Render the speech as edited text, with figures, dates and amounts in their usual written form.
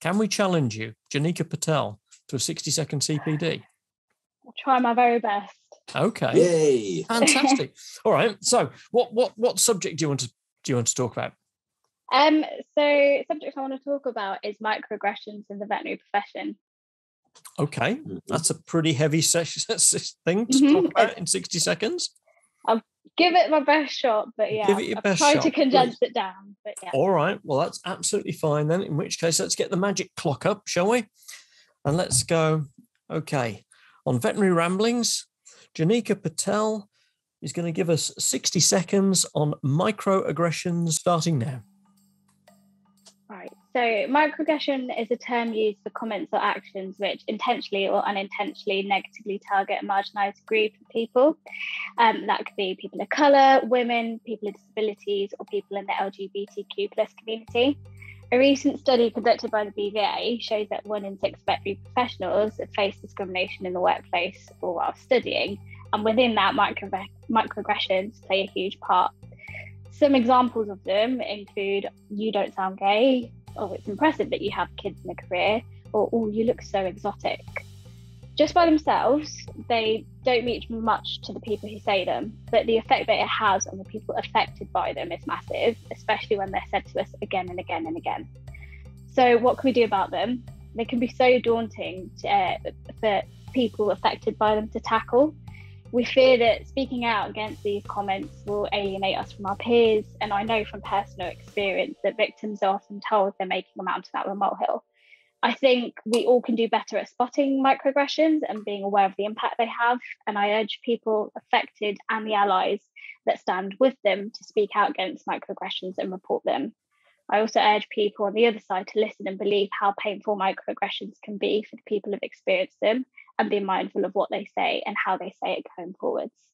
Can we challenge you, Janika Patel, to a 60-second CPD? I'll try my very best. Okay. Yay. Fantastic. All right. So what subject do you want to talk about? So subject I want to talk about is microaggressions in the veterinary profession. Okay. Mm-hmm. That's a pretty heavy thing to talk about in 60 seconds. I'll give it my best shot, but yeah. Give it your I've best tried shot, to condense please. It down, but yeah. All right. Well, that's absolutely fine then, in which case let's get the magic clock up, shall we? And let's go, okay, on Veterinary Ramblings, Janika Patel is going to give us 60 seconds on microaggressions starting now. Right. So microaggression is a term used for comments or actions which intentionally or unintentionally negatively target a marginalised group of people. That could be people of colour, women, people with disabilities, or people in the LGBTQ plus community. A recent study conducted by the BVA shows that 1 in 6 veterinary professionals face discrimination in the workplace or while studying, and within that, microaggressions play a huge part. Some examples of them include, "You don't sound gay," or "It's impressive that you have kids and a career," or "Oh, you look so exotic." Just by themselves, they don't mean much to the people who say them, but the effect that it has on the people affected by them is massive, especially when they're said to us again and again and again. So what can we do about them? They can be so daunting for people affected by them to tackle. We fear that speaking out against these comments will alienate us from our peers, and I know from personal experience that victims are often told they're making a mountain out of a molehill. I think we all can do better at spotting microaggressions and being aware of the impact they have. And I urge people affected and the allies that stand with them to speak out against microaggressions and report them. I also urge people on the other side to listen and believe how painful microaggressions can be for the people who've experienced them, and be mindful of what they say and how they say it going forwards.